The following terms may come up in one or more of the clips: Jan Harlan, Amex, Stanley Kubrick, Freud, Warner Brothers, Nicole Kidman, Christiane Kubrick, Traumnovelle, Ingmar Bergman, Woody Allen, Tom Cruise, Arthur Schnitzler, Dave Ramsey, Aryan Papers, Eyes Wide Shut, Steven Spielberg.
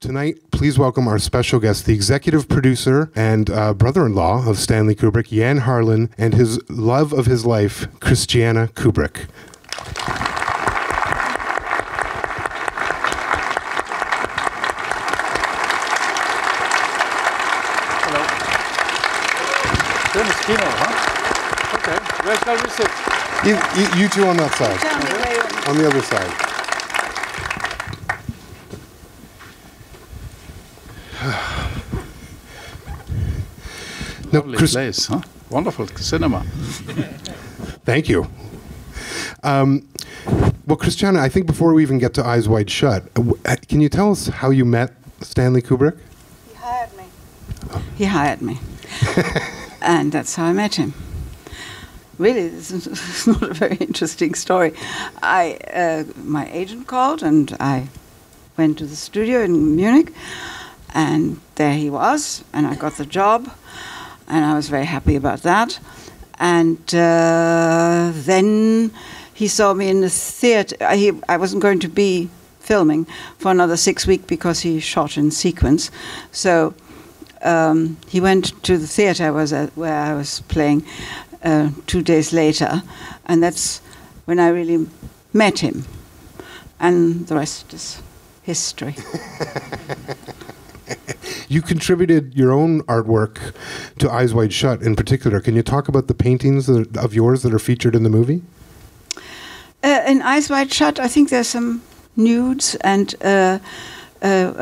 Tonight, please welcome our special guest, the executive producer and brother-in-law of Stanley Kubrick, Jan Harlan, and his love of his life, Christiane Kubrick. Hello. You're in the keynote, huh? Okay. Where shall we sit? You two on that side. On the other side. Lovely place, huh? Wonderful cinema. Thank you. Well, Christiane, I think before we even get to Eyes Wide Shut, can you tell us how you met Stanley Kubrick? He hired me. Oh. He hired me. And that's how I met him. Really, this is not a very interesting story. My agent called, and I went to the studio in Munich, and there he was, and I got the job. And I was very happy about that. And then he saw me in the theater. I wasn't going to be filming for another 6 weeks because he shot in sequence. So he went to the theater where I was playing 2 days later. And that's when I really met him. And the rest is history. You contributed your own artwork to Eyes Wide Shut in particular. Can you talk about the paintings of yours that are featured in the movie? In Eyes Wide Shut, I think there's some nudes and a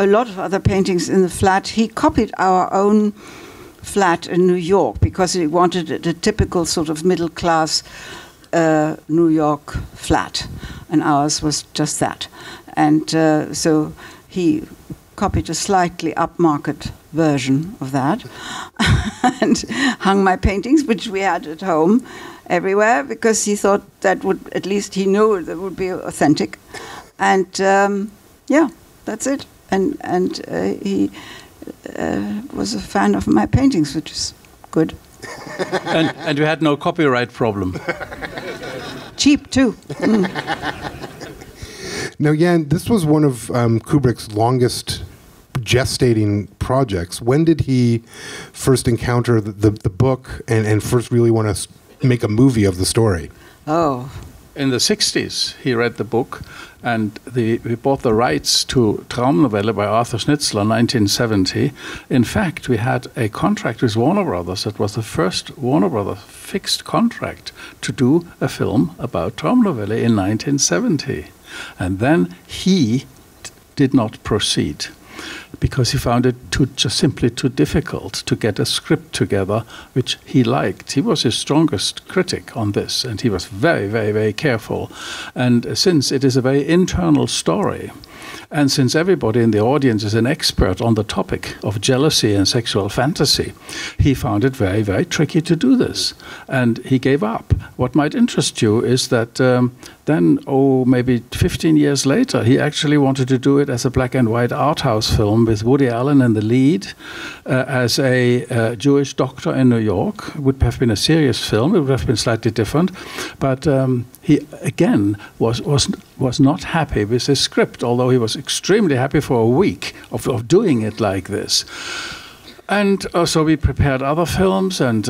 lot of other paintings in the flat. He copied our own flat in New York because he wanted a typical sort of middle-class New York flat. And ours was just that. And so he copied a slightly upmarket version of that and hung my paintings, which we had at home everywhere, because he thought that would, at least he knew, that would be authentic. And yeah, that's it. And he was a fan of my paintings, which is good. And you had no copyright problem. Cheap, too. Now, Jan, this was one of Kubrick's longest gestating projects. When did he first encounter the book and first really want to make a movie of the story? Oh. In the 60s, he read the book, and we bought the rights to Traumnovelle by Arthur Schnitzler in 1970. In fact, we had a contract with Warner Brothers that was the first Warner Brothers fixed contract to do a film about Traumnovelle in 1970. And then he did not proceed because he found it just simply too difficult to get a script together which he liked. He was his strongest critic on this, and he was very, very, very careful. And since it is a very internal story, and since everybody in the audience is an expert on the topic of jealousy and sexual fantasy, he found it very, very tricky to do this. And he gave up. What might interest you is that then, maybe 15 years later, he actually wanted to do it as a black and white art house film with Woody Allen in the lead, as a Jewish doctor in New York. It would have been a serious film. It would have been slightly different. But he, again, was not happy with his script, although he was extremely happy for a week of doing it like this. And so we prepared other films, and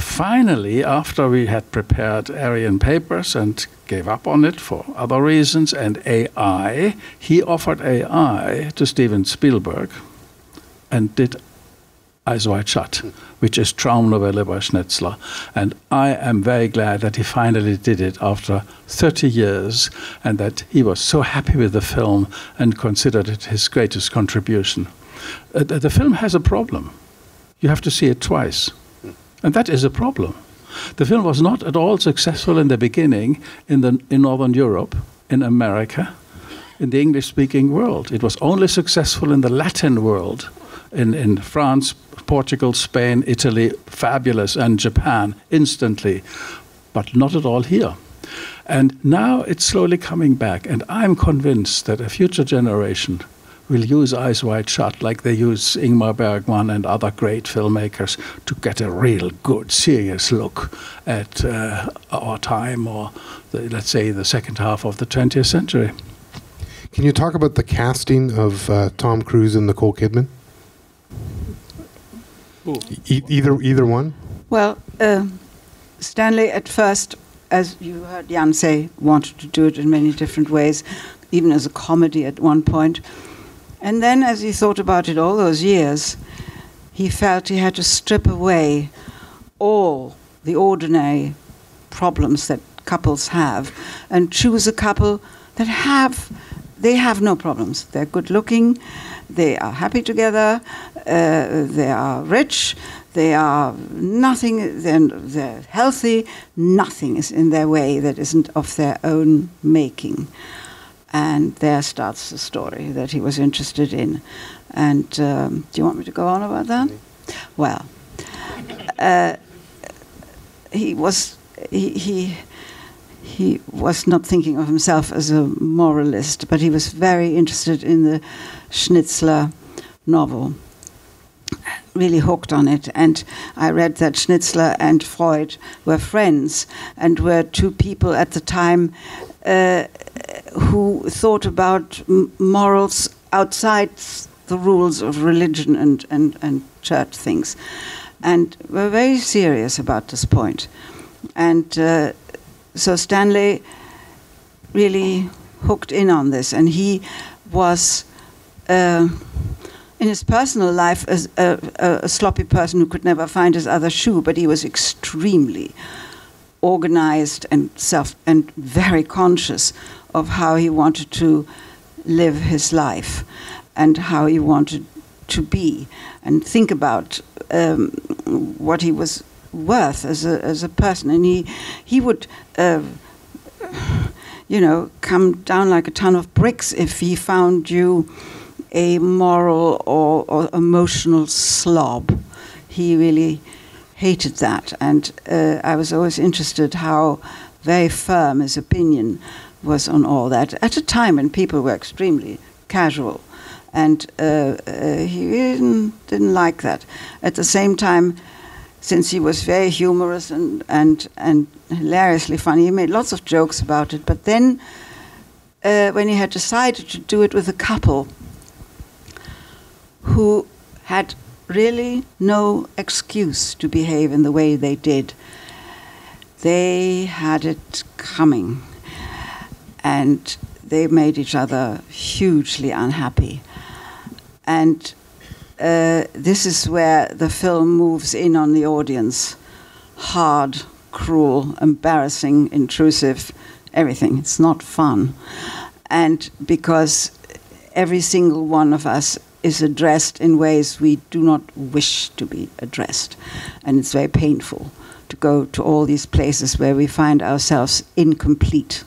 finally, after we had prepared Aryan Papers and gave up on it for other reasons, and AI, he offered AI to Steven Spielberg and did Eyes Wide Shut, which is Traumnovelle by Schnitzler. And I am very glad that he finally did it after 30 years, and that he was so happy with the film and considered it his greatest contribution. The film has a problem. You have to see it twice. And that is a problem. The film was not at all successful in the beginning in Northern Europe, in America, in the English-speaking world. It was only successful in the Latin world. In France, Portugal, Spain, Italy, fabulous, and Japan, instantly, but not at all here. And now it's slowly coming back, and I'm convinced that a future generation will use Eyes Wide Shut like they use Ingmar Bergman and other great filmmakers to get a real good, serious look at our time, or let's say the second half of the 20th century. Can you talk about the casting of Tom Cruise and Nicole Kidman? Either one? Well, Stanley at first, as you heard Jan say, wanted to do it in many different ways, even as a comedy at one point. And then as he thought about it all those years, he felt he had to strip away all the ordinary problems that couples have and choose a couple that have no problems. They're good looking, they are happy together, they are rich, they are nothing, they're healthy, nothing is in their way that isn't of their own making. And there starts the story that he was interested in. And do you want me to go on about that? Well, he was not thinking of himself as a moralist, but he was very interested in the Schnitzler novel, really hooked on it. And I read that Schnitzler and Freud were friends and were two people at the time who thought about morals outside the rules of religion and church things, and were very serious about this point. And so Stanley really hooked in on this, and he was, in his personal life, a sloppy person who could never find his other shoe, but he was extremely organized and very conscious of how he wanted to live his life and how he wanted to be and think about what he was worth as a person. And he would you know, come down like a ton of bricks if he found you a moral or emotional slob. He really hated that, and I was always interested how very firm his opinion was on all that at a time when people were extremely casual, and he didn't like that. At the same time, since he was very humorous and hilariously funny, he made lots of jokes about it. But then when he had decided to do it with a couple who had really no excuse to behave in the way they did, they had it coming. And they made each other hugely unhappy. And this is where the film moves in on the audience. Hard, cruel, embarrassing, intrusive, everything. It's not fun. And because every single one of us is addressed in ways we do not wish to be addressed. And it's very painful to go to all these places where we find ourselves incomplete.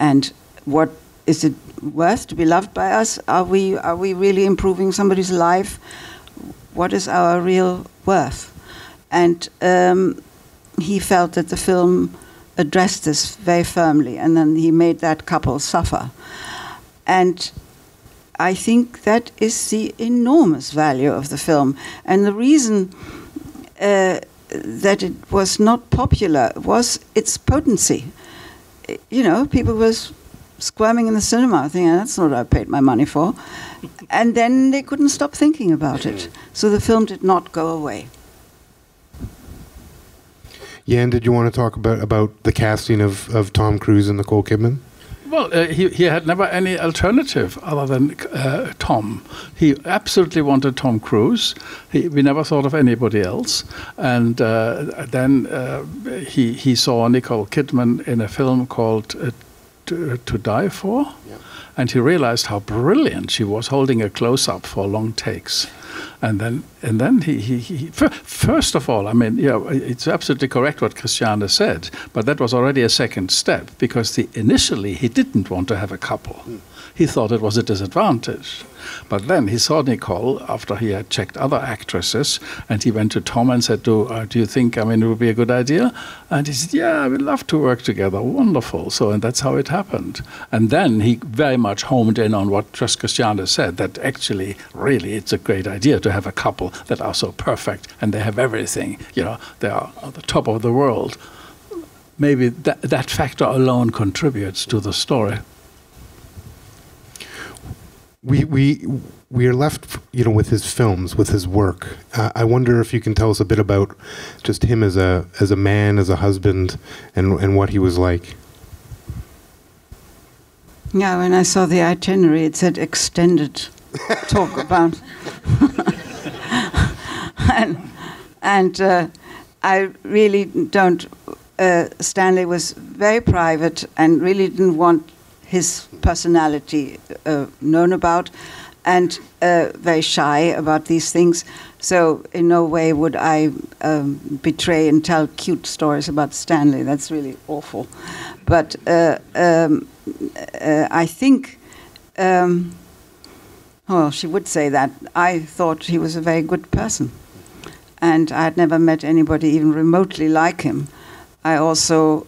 And what is it worth to be loved by us? Are we really improving somebody's life? What is our real worth? And he felt that the film addressed this very firmly, and then he made that couple suffer. And I think that is the enormous value of the film. And the reason that it was not popular was its potency. You know, people were squirming in the cinema, thinking, that's not what I paid my money for. And then they couldn't stop thinking about it. So the film did not go away. Jan, did you want to talk about the casting of Tom Cruise and Nicole Kidman? Well, he had never any alternative other than Tom. He absolutely wanted Tom Cruise. We never thought of anybody else. And then he saw Nicole Kidman in a film called To Die For. Yeah. And he realized how brilliant she was, holding a close-up for long takes. And then he first of all, I mean, you know, it's absolutely correct what Christiane said, but that was already a second step, because initially he didn't want to have a couple. Mm. He thought it was a disadvantage. But then he saw Nicole after he had checked other actresses, and he went to Tom and said, do you think, I mean, it would be a good idea? And he said, yeah, I would love to work together. Wonderful. So, and that's how it happened. And then he very much homed in on what Christiane said, that actually, really, it's a great idea to have a couple that are so perfect and they have everything. You know, they are on the top of the world. Maybe that factor alone contributes to the story. We are left, you know, with his films, with his work. I wonder if you can tell us a bit about just him as a man, as a husband, and what he was like. Yeah, when I saw the itinerary, it said extended talk about, and I really don't. Stanley was very private and really didn't want his personality known about, and very shy about these things. So in no way would I betray and tell cute stories about Stanley. That's really awful. But I think, well, she would say that. I thought he was a very good person, and I had never met anybody even remotely like him. I also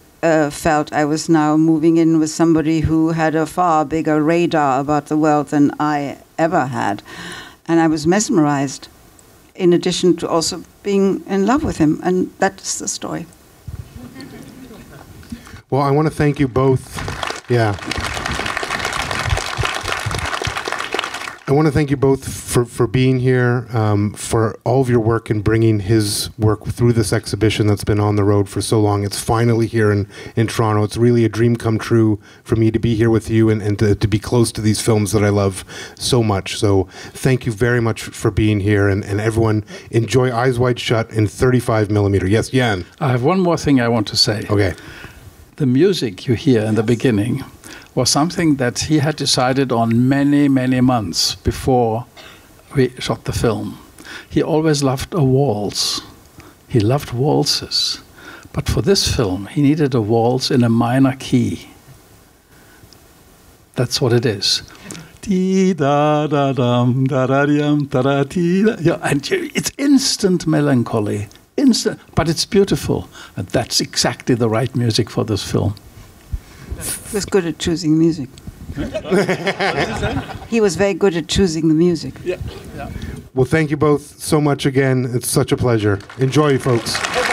felt I was now moving in with somebody who had a far bigger radar about the world than I ever had. And I was mesmerized, in addition to also being in love with him. And that's the story. Well, I want to thank you both. Yeah. I want to thank you both for being here, for all of your work and bringing his work through this exhibition that's been on the road for so long. It's finally here in Toronto. It's really a dream come true for me to be here with you and to be close to these films that I love so much. So thank you very much for being here, and everyone enjoy Eyes Wide Shut in 35 millimeter. Yes, Jan? I have one more thing I want to say. Okay. The music you hear in the beginning was something that he had decided on many, many months before we shot the film. He always loved a waltz. He loved waltzes. But for this film, he needed a waltz in a minor key. That's what it is. Yeah, and it's instant melancholy, instant, but it's beautiful. And that's exactly the right music for this film. He was good at choosing music. He was very good at choosing the music. Yeah. Yeah. Well, thank you both so much again. It's such a pleasure. Enjoy, folks.